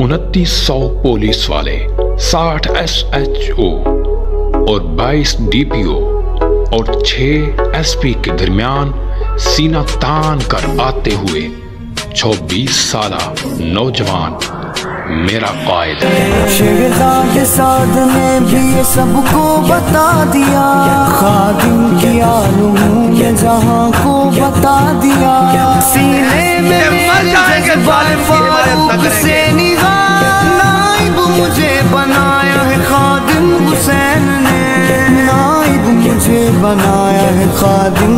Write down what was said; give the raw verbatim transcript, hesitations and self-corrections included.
उनतीस सौ पुलिस वाले, साठ एसएचओ और बाईस डीपीओ और छह एसपी के दरमियान सीना तान कर आते हुए चौबीस साल नौजवान मेरा कायद है। साथ में भी ये सबको बता दिया, खादिम की आलमों ये जहां को बता दिया, सीने में नाइब मुझे बनाया है खादिम हुसैन ने, नाइब मुझे बनाया है खादिम